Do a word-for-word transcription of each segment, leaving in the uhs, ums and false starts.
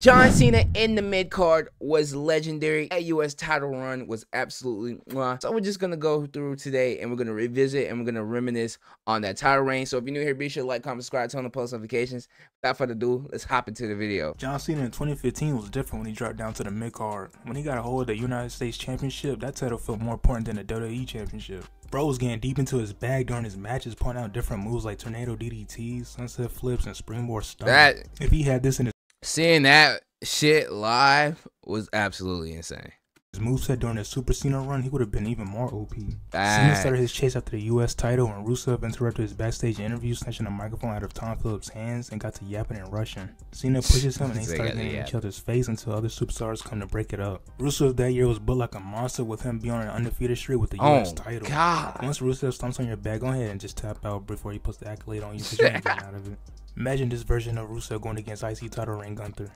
John Cena in the mid-card was legendary. That U S title run was absolutely mwah. So we're just going to go through today and we're going to revisit and we're going to reminisce on that title reign. So if you're new here, be sure to like, comment, subscribe, turn on the post notifications. Without further ado, let's hop into the video. John Cena in twenty fifteen was different when he dropped down to the mid-card. When he got a hold of the United States Championship, that title felt more important than the W W E Championship. Bro was getting deep into his bag during his matches, pointing out different moves like tornado D D Ts, sunset flips, and springboard stunts. That, if he had this in his Seeing that shit live was absolutely insane. His moveset during his Super Cena run, he would have been even more O P. That. Cena started his chase after the U S title when Rusev interrupted his backstage interview, snatching the microphone out of Tom Phillips' hands and got to yapping and rushing. Cena pushes him and they start getting in each other's face until other superstars come to break it up. Rusev that year was booked like a monster, with him being on an undefeated streak with the oh, U S title. God. Once Rusev stomps on your back, go ahead and just tap out before he puts the accolade on you because you ain't getting out of it. Imagine this version of Rusev going against I C title reign Gunther.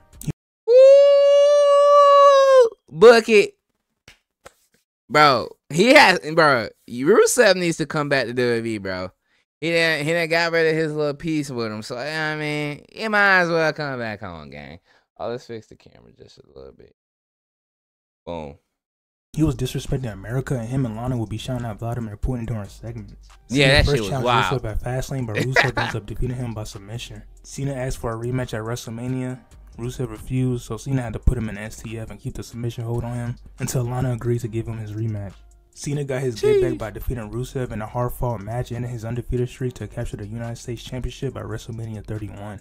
Ooh, book it. Bro, he has, bro, Rusev needs to come back to W W E, bro. He done, he done got rid of his little piece with him, so, I mean, he might as well come back home, gang. Oh, let's fix the camera just a little bit. Boom. He was disrespecting America, and him and Lana would be shouting out Vladimir Putin during segments. Yeah, Cena that shit was wild. Rusev at Fastlane, but Rusev ends up defeating him by submission. Cena asked for a rematch at WrestleMania. Rusev refused, so Cena had to put him in S T F and keep the submission hold on him until Lana agreed to give him his rematch. Cena got his get back by defeating Rusev in a hard-fought match, ending his undefeated streak to capture the United States Championship at WrestleMania thirty-one.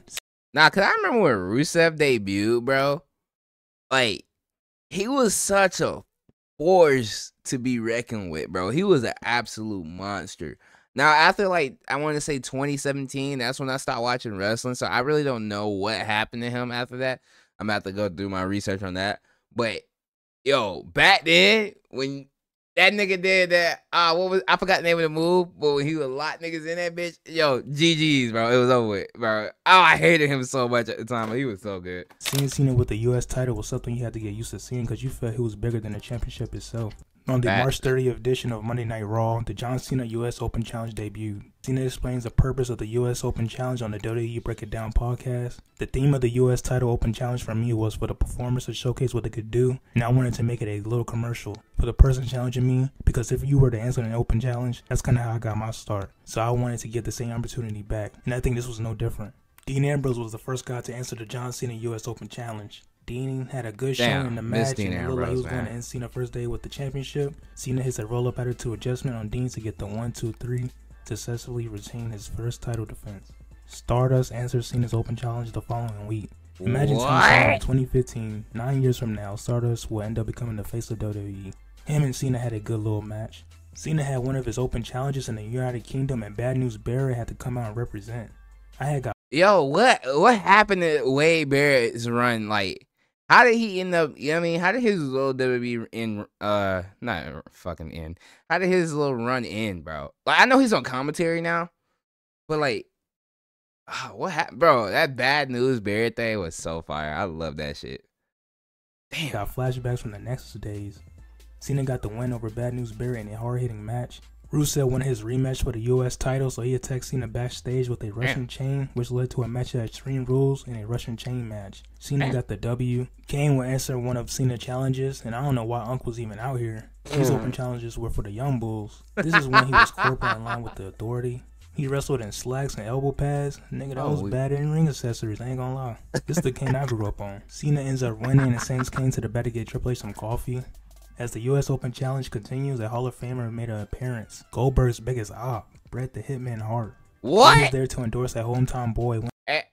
Nah, because I remember when Rusev debuted, bro. Like, he was such a force to be reckoned with, bro. He was an absolute monster. Now, after, like, I want to say twenty seventeen, that's when I stopped watching wrestling, so I really don't know what happened to him after that. I'm about to go do my research on that. But, yo, back then, when that nigga did that, uh, what was I forgot the name of the move, but when he was a lot niggas in that bitch, yo, G G's, bro. It was over with, bro. Oh, I hated him so much at the time, but he was so good. Seeing Cena with the U S title was something you had to get used to seeing because you felt he was bigger than the championship itself. On the March thirtieth edition of Monday Night Raw, the John Cena U S Open Challenge debuted. Cena explains the purpose of the U S Open Challenge on the W W E Break It Down podcast. The theme of the U S title Open Challenge for me was for the performers to showcase what they could do, and I wanted to make it a little commercial for the person challenging me, because if you were to answer an open challenge, that's kind of how I got my start. So I wanted to get the same opportunity back, and I think this was no different. Dean Ambrose was the first guy to answer the John Cena U S Open Challenge. Dean had a good Damn, show in the match, and it looked like he was going to end Cena first day with the championship. Cena hits a roll-up attitude adjustment on Dean to get the one two three to successfully retain his first title defense. Stardust answers Cena's open challenge the following week. Imagine Cena in twenty fifteen, nine years from now, Stardust will end up becoming the face of W W E. Him and Cena had a good little match. Cena had one of his open challenges in the United Kingdom, and Bad News Barrett had to come out and represent. I had got Yo, what what happened to Wade Barrett's run, like? How did he end up, you know what I mean? How did his little W W E end, uh, not fucking end. How did his little run end, bro? Like, I know he's on commentary now, but, like, oh, what happened? Bro, that Bad News Barrett thing was so fire. I love that shit. Damn. Got flashbacks from the Nexus days. Cena got the win over Bad News Barrett in a hard-hitting match. Rusev won his rematch for the U S title, so he attacked Cena backstage with a Russian Damn. chain, which led to a match at Extreme Rules and a Russian chain match. Cena Damn. got the W. Kane would answer one of Cena's challenges, and I don't know why Unc was even out here. His mm. open challenges were for the Young Bulls. This is when he was corporate in line with the Authority. He wrestled in slacks and elbow pads. Nigga, that oh, was we... bad in ring accessories, I ain't gonna lie. This is the Kane I grew up on. Cena ends up winning and sends Kane to the back to get Triple H some coffee. As the U S Open Challenge continues, a Hall of Famer made an appearance. Goldberg's biggest op, Bret the Hitman Hart. What? He was there to endorse that hometown boy. Hey,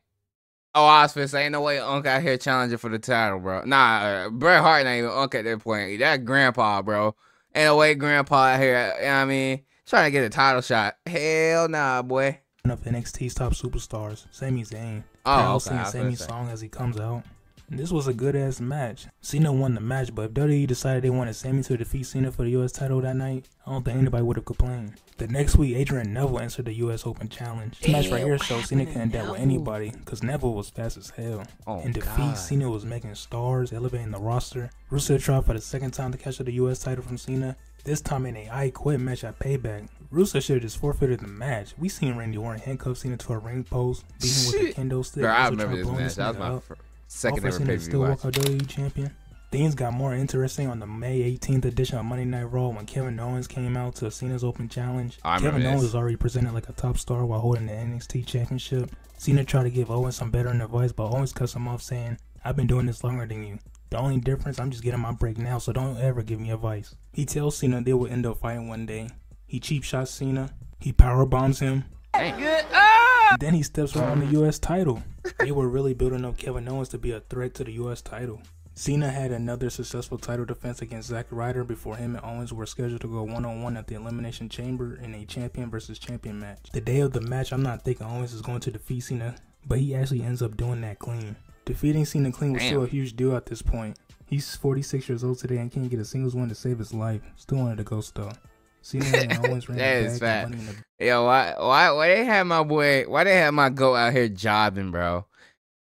oh, I was finna say, ain't no way Unc out here challenging for the title, bro. Nah, uh, Bret Hart ain't even Unc at that point. That grandpa, bro. Ain't no way grandpa out here, you know what I mean, trying to get a title shot. Hell nah, boy. One of N X T's top superstars, Sami Zayn. Oh, okay, singing Sami's song as he comes out. This was a good-ass match. Cena won the match, but if W W E decided they wanted Sami to defeat Cena for the U S title that night, I don't think anybody would have complained. The next week, Adrian Neville answered the U S Open Challenge. This match right here showed Cena couldn't deal with anybody, because Neville was fast as hell. Oh, in defeat, God. Cena was making stars, elevating the roster. Rusev tried for the second time to capture the U S title from Cena. This time in a I Quit match at Payback, Rusev should have just forfeited the match. We seen Randy Orton handcuff Cena to a ring post, beating him with a kendo stick. Girl, I remember this match. That was my first. Second ever pay-per-view. Still watch. Walk W W E champion. Things got more interesting on the May eighteenth edition of Monday Night Raw when Kevin Owens came out to Cena's Open Challenge. I Kevin Owens was already presented like a top star while holding the N X T Championship. Cena tried to give Owens some veteran advice, but Owens cuts him off saying, "I've been doing this longer than you. The only difference, I'm just getting my break now, so don't ever give me advice." He tells Cena they will end up fighting one day. He cheap shots Cena. He power bombs him. Hey. Then he steps right on the U S title. They were really building up Kevin Owens to be a threat to the U S title. Cena had another successful title defense against Zack Ryder before him and Owens were scheduled to go one on one at the Elimination Chamber in a champion versus champion match. The day of the match, I'm not thinking Owens is going to defeat Cena, but he actually ends up doing that clean. Defeating Cena clean was Damn. still a huge deal at this point. He's forty-six years old today and can't get a singles win to save his life. Still wanted to go though. Cena and Owens ran that is fact. The Yo, why, why, why they had my boy? Why they had my goat out here jobbing, bro?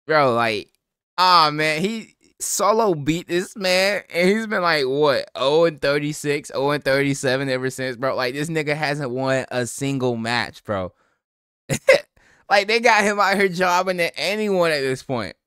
Bro, like, ah, oh, man, he. Solo beat this man, and he's been like what oh and thirty-six, oh and thirty-seven ever since, bro. Like, this nigga hasn't won a single match, bro. Like, they got him out here jobbing at anyone at this point.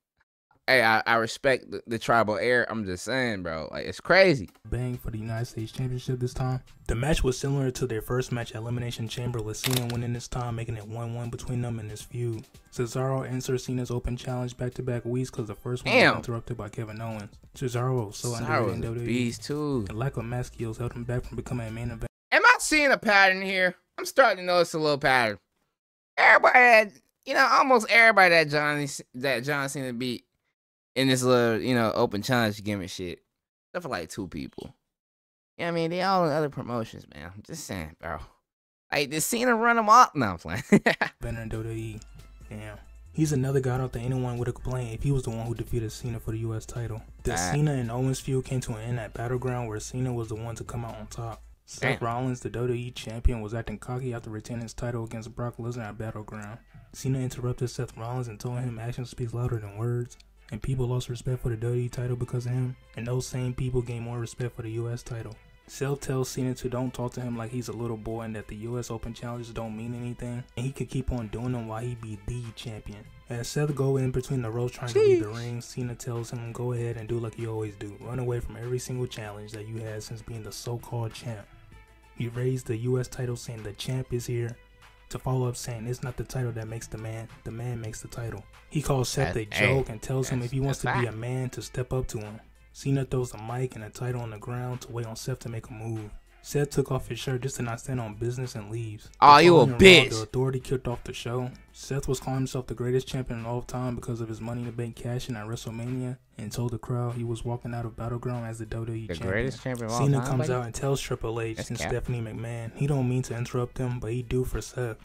Hey, I, I respect the, the tribal air. I'm just saying, bro. Like, it's crazy. Bang for the United States Championship this time. The match was similar to their first match at Elimination Chamber, with Cena winning this time, making it one one between them in this feud. Cesaro answered Cena's Open Challenge back-to-back weeks because the first one Damn. was interrupted by Kevin Owens. Cesaro was so underrated in W W E. Beast too. The lack of mask skills held him back from becoming a main event. Am I seeing a pattern here? I'm starting to notice a little pattern. Everybody had, you know, almost everybody that John, that John Cena beat in this little, you know, open challenge gimmick shit, except for like two people. Yeah, you know what I mean, they all in other promotions, man. I'm just saying, bro. Like, did Cena run them off? No, I'm playing. Better in W W E. Damn. He's another guy out that anyone would have complained if he was the one who defeated Cena for the U S title. The right. Cena and Owens feud came to an end at Battleground, where Cena was the one to come out on top. Seth Rollins, the W W E champion, was acting cocky after retaining his title against Brock Lesnar at Battleground. Cena interrupted Seth Rollins and told him action speaks louder than words. And people lost respect for the W W E title because of him, and those same people gained more respect for the U S title. Seth tells Cena to don't talk to him like he's a little boy, and that the U S Open challenges don't mean anything, and he could keep on doing them while he be the champion. As Seth goes in between the ropes trying Jeez. to leave the ring, Cena tells him go ahead and do like you always do, run away from every single challenge that you had since being the so-called champ. He raised the U S title saying the champ is here, to follow up saying it's not the title that makes the man, the man makes the title. He calls Seth a joke and tells him if he wants to be a man to step up to him. Cena throws the mic and the title on the ground to wait on Seth to make a move. Seth took off his shirt just to not stand on business and leaves. Oh, you a bitch. The Authority kicked off the show. Seth was calling himself the greatest champion of all time because of his Money in the Bank cash-in at WrestleMania, and told the crowd he was walking out of Battleground as the W W E champion. The greatest champion of all time. Cena comes out and tells Triple H and Stephanie McMahon he don't mean to interrupt them, but he do for Seth.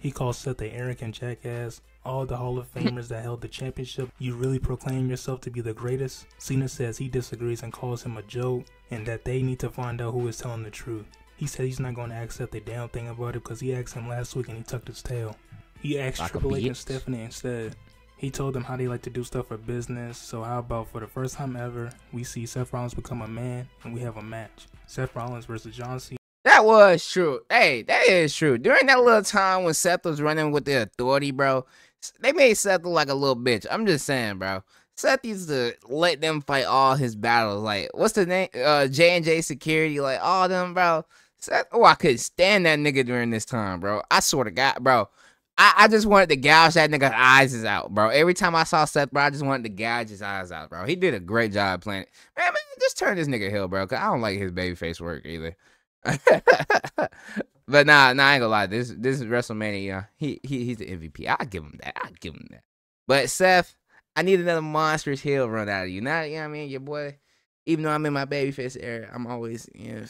He calls Seth the arrogant jackass. All the Hall of Famers that held the championship, you really proclaim yourself to be the greatest? Cena says he disagrees and calls him a joke, and that they need to find out who is telling the truth. He said he's not going to accept a damn thing about it because he asked him last week and he tucked his tail. He asked like Triple H and Stephanie instead. He told them how they like to do stuff for business, so how about for the first time ever, we see Seth Rollins become a man and we have a match. Seth Rollins versus John Cena. That was true. Hey, that is true. During that little time when Seth was running with the Authority, bro, they made Seth look like a little bitch. I'm just saying, bro. Seth used to let them fight all his battles. Like, what's the name? Uh, J and J Security. Like, all them, bro. Seth, oh, I couldn't stand that nigga during this time, bro. I swear to God, bro. I, I just wanted to gouge that nigga's eyes out, bro. Every time I saw Seth, bro, I just wanted to gouge his eyes out, bro. He did a great job playing it. Man, man, just turn this nigga heel, bro, because I don't like his babyface work either. But nah, nah, I ain't gonna lie. This this is WrestleMania. He he he's the M V P. I give him that. I give him that. But Seth, I need another monstrous heel run out of you. Now, you know what I mean, your boy. Even though I'm in my babyface era, I'm always, you know,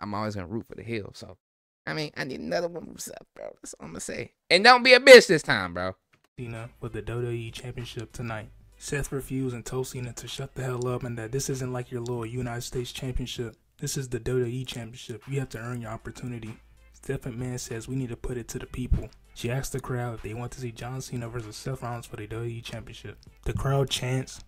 I'm always gonna root for the heel. So, I mean, I need another one from Seth, bro. That's all I'm gonna say. And don't be a bitch this time, bro. Cena with the W W E Championship tonight. Seth refused and told Cena to shut the hell up and that this isn't like your little United States Championship. This is the W W E Championship. You have to earn your opportunity. Steph McMahon says we need to put it to the people. She asked the crowd if they want to see John Cena versus Seth Rollins for the W W E Championship. The crowd chants.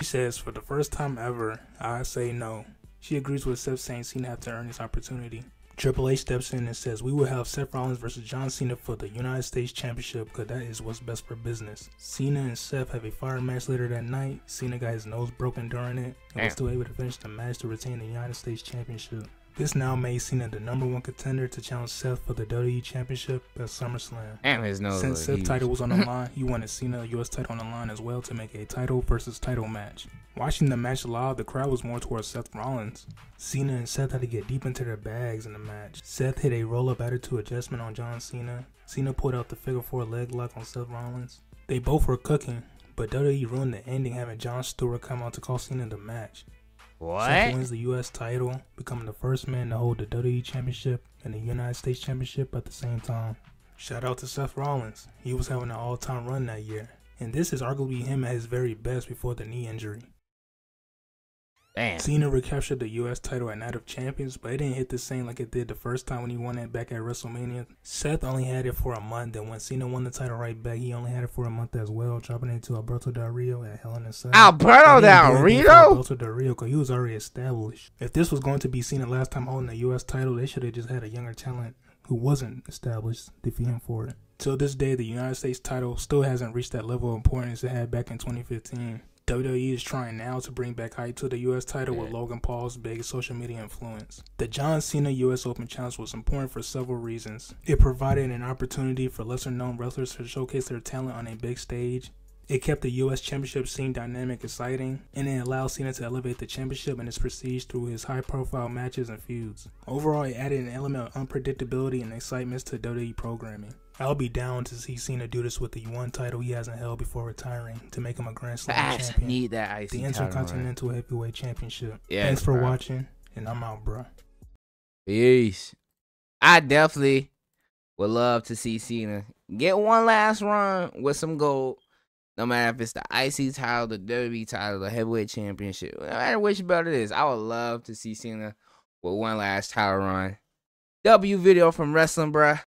She says, for the first time ever, I say no. She agrees with Seth saying Cena have to earn his opportunity. Triple H steps in and says, we will have Seth Rollins versus John Cena for the United States Championship because that is what's best for business. Cena and Seth have a fire match later that night. Cena got his nose broken during it and was still able to finish the match to retain the United States Championship. This now made Cena the number one contender to challenge Seth for the W W E Championship at SummerSlam. Damn, his nose Since Seth's huge. title was on the line, he wanted Cena U S title on the line as well to make a title versus title match. Watching the match live, the crowd was more towards Seth Rollins. Cena and Seth had to get deep into their bags in the match. Seth hit a roll-up attitude adjustment on John Cena. Cena pulled out the figure four leg lock on Seth Rollins. They both were cooking, but W W E ruined the ending, having Jon Stewart come out to call Cena the match. What? Seth wins the U S title, becoming the first man to hold the W W E Championship and the United States Championship at the same time. Shout out to Seth Rollins. He was having an all-time run that year, and this is arguably him at his very best before the knee injury. Damn. Cena recaptured the U S title at Night of Champions, but it didn't hit the same like it did the first time when he won it back at WrestleMania. Seth only had it for a month, and when Cena won the title right back, he only had it for a month as well, dropping it to Alberto Del Rio at Hell in a Cell. Alberto Del Rio? Alberto Del Rio, because he was already established. If this was going to be Cena last time holding the U S title, they should have just had a younger talent who wasn't established defeat him for it. Till this day, the United States title still hasn't reached that level of importance it had back in twenty fifteen. W W E is trying now to bring back hype to the U S title with Logan Paul's big social media influence. The John Cena U S Open Challenge was important for several reasons. It provided an opportunity for lesser-known wrestlers to showcase their talent on a big stage. It kept the U S Championship scene dynamic exciting, and it allowed Cena to elevate the championship and its prestige through his high-profile matches and feuds. Overall, it added an element of unpredictability and excitement to W W E programming. I'll be down to see Cena do this with the one title he hasn't held before retiring to make him a Grand Slam Facts. champion. Need that icy the Intercontinental right. Heavyweight Championship. Yeah, Thanks for bro. watching, and I'm out, bro. Peace. I definitely would love to see Cena get one last run with some gold. No matter if it's the I C title, the W W E title, the Heavyweight Championship, no matter which belt it is, I would love to see Cena with one last title run. W video from wrestling, bruh.